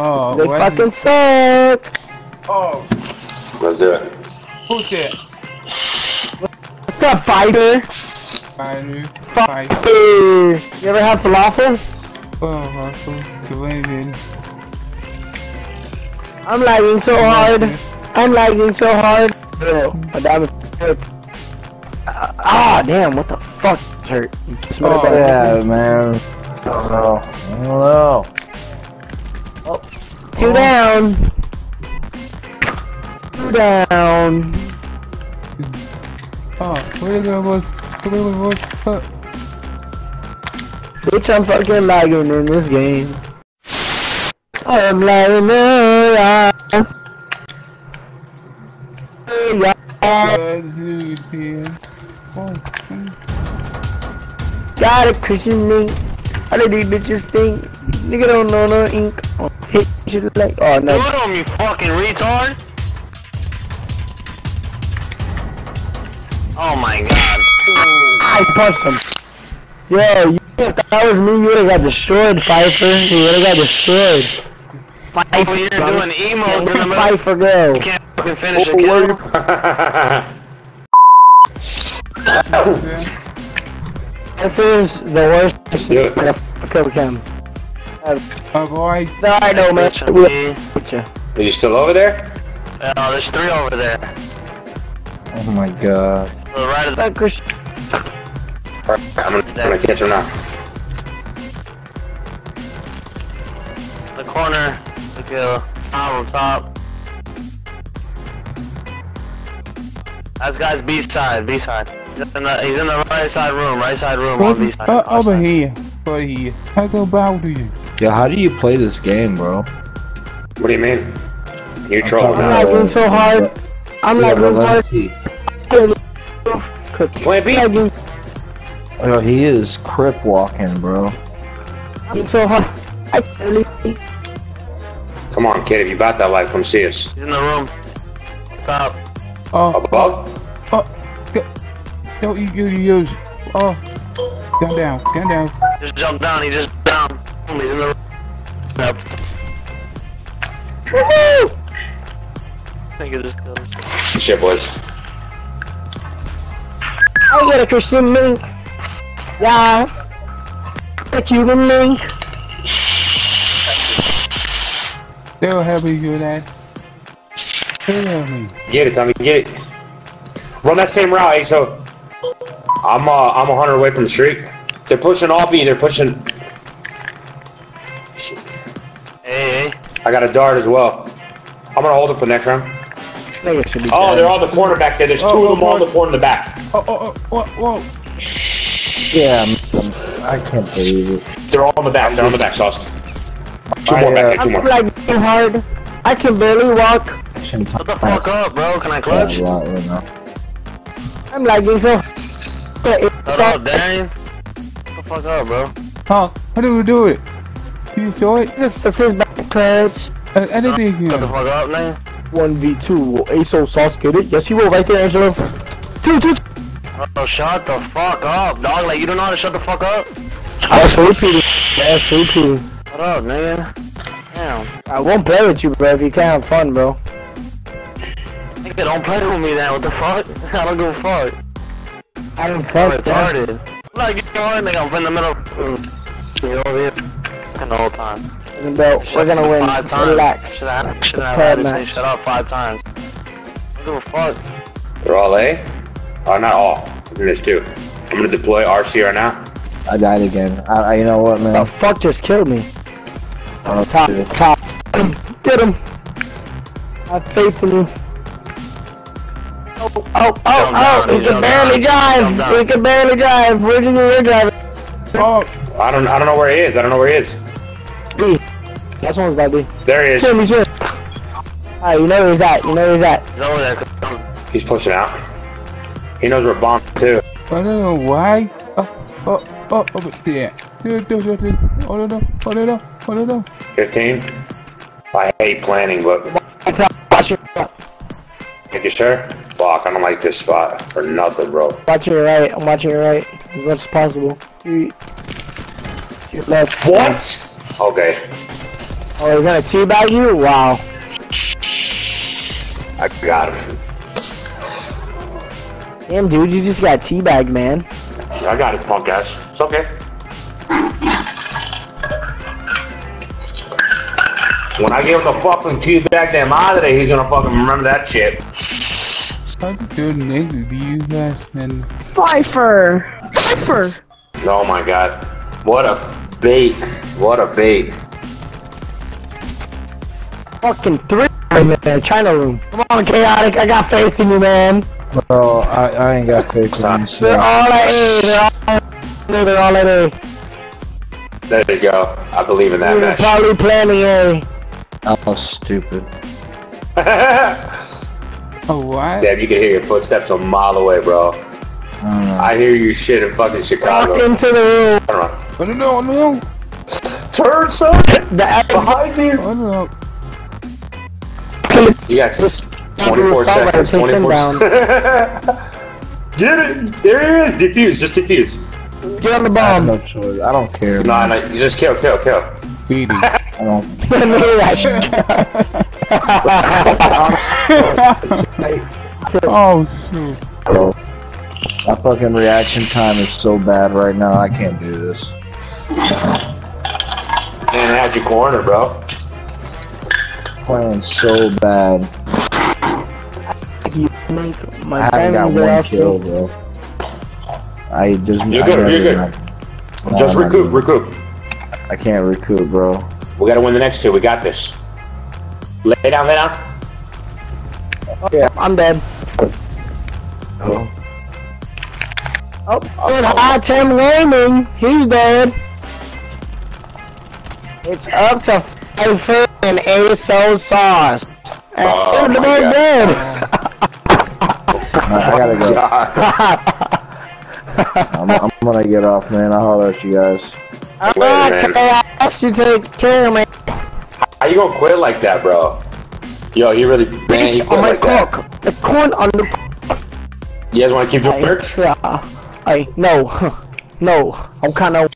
Oh, they fucking suck. Oh. Let's do it. Who's it? What's up, fighter? Fighter. You ever had falafels? Oh, falafel. I'm lagging so hard. I'm lagging so hard. Ah, damn, what the fuck hurt? Oh, yeah, man. I don't know. I don't know. Oh. Two down. Two down. Oh, where the was? Where the was? Bitch, I'm fucking lagging in this game. I am lagging in. Got it, Christian Mink. How do these bitches think? Nigga don't know no ink. Oh, hit shit like, oh no. What on me, fucking retard? Oh my god. I punched him. Yo, if that was me, you would've got destroyed, Pfeiffer. You would've got destroyed. Pfeiffer, you're doing emotes in the middle. Pfeiffer, go. You can't fucking finish it. Pfeiffer's the worst person in the cover cam. Oh boy. Sorry, no, man. Are you still over there? Oh, there's three over there. Oh my god. To the right of the Christian. Alright, I'm gonna catch him now. The corner. Look at on top. That's guy's B side, B side. He's in the right side room on B side. Over here, over here. How about you? Yeah, how do you play this game, bro? What do you mean? You're trolling. I'm lagging so hard. I'm lagging so hard. Plant B. Oh, he is crip walking, bro. I'm so hard. Come on, kid. If you got that life, come see us. He's in the room. Top. Above. Don't you use? Oh, down, down, down, down. Just jump down. He just down. He's in the. Yep. Woohoo! I think it just goes. Shit, boys. I got a Christian Mink. Yeah. A Cuban Mink. They'll help me do that. They'll help me. Get it, Tommy. Get it. Run that same route, ASO. I'm 100 away from the street. They're pushing all B. They're pushing. Shit. Hey. I got a dart as well. I'm gonna hold it for the next round. Oh, they're all the corner back there. There's two of them all in the corner in the back. Whoa. Yeah, I can't believe it. They're all in the back. They're on the back, sauce. Two more back there. Like, too hard. I can barely walk. Shut the fuck up, bro. Can I clutch? I'm lagging so. Shut up, Dane. Shut the fuck up, bro. Huh? How do we do it? Can you show it? This is his back clutch. Anything here. Shut the fuck up, man. 1v2. Will ASO sauce get it? Yes, he will. Right there, Angelo. Two. Oh, shut the fuck up, dog. Like, you don't know how to shut the fuck up? That's repeating. That's repeating. Shut up, man. Damn. I won't play with you, bro, if you can't have fun, bro. Nigga, don't play with me now. What the fuck? I don't give a fuck. I don't fuck that. Like, you know what? Nigga, I'm in the middle of you over here the whole time. Bro, we're gonna win. 5 times. Relax. Should I shut up 5 times? I don't give a fuck. They're all A? Oh, not all. There's 2. I'm gonna deploy RC right now. I died again. You know what, man? The fuck just killed me. Oh, top. Get him. I faith in you. Oh, we can barely drive! We can barely drive! We're driving! Oh! I don't know where he is, B. That one's got B. There he is. He's here. Alright, you know where he's at, He's over there. He's pushing out. He knows we're bombed too. I don't know why. Yeah. Oh no. 15? I hate planning, but... Thank you, sir. Fuck, I don't like this spot for nothing, bro. Watch your right. I'm watching your right. As much as possible. Your left. What? Okay. Oh, he's gonna teabag you? Wow. I got him. Damn, dude, you just got teabagged, man. I got his punk ass. It's okay. When I give him the fucking teabag to madre, he's gonna fucking remember that shit. How's it doing, Nick? Do you guys and Pfeiffer! Pfeiffer! Oh my god. What a bait. What a bait. Fucking three, man. China room. Come on, Chaotic. I got faith in you, man. Bro, I ain't got faith in you. Shit. They're all at A. There you go. I believe in that match. They're probably planning A. Oh, stupid. Oh, what? Damn, you can hear your footsteps a mile away, bro. I hear you shit in fucking Chicago. Walk into the room. Turn around. I don't know, Turn, son! Behind you! I Yes, 24 seconds, 24 Get it! There he is! Defuse, just defuse. Get on the bomb! I have no choice, I don't care. Nah, nah, you just kill, kill. Beating. I don't... Oh, shoot. Bro, my fucking reaction time is so bad right now, I can't do this. Man, how'd you corner, bro? Playing so bad. I haven't got one kill, bro. You're good. Just recoup. I can't recoup, bro. We gotta win the next two. We got this. Lay down, Yeah, I'm dead. Oh. Oh, good high Tim Raymond. He's dead. It's up to Pfeiffer and ASO sauce. And oh, the man dead. I gotta go. I'm gonna get off, man. I'll holler at you guys. Okay, I asked you to take care of me. How you gonna quit like that, bro? Yo, you really man, you quit like that. The corn on the cook. You guys wanna keep doing merch? No. No. I'm kinda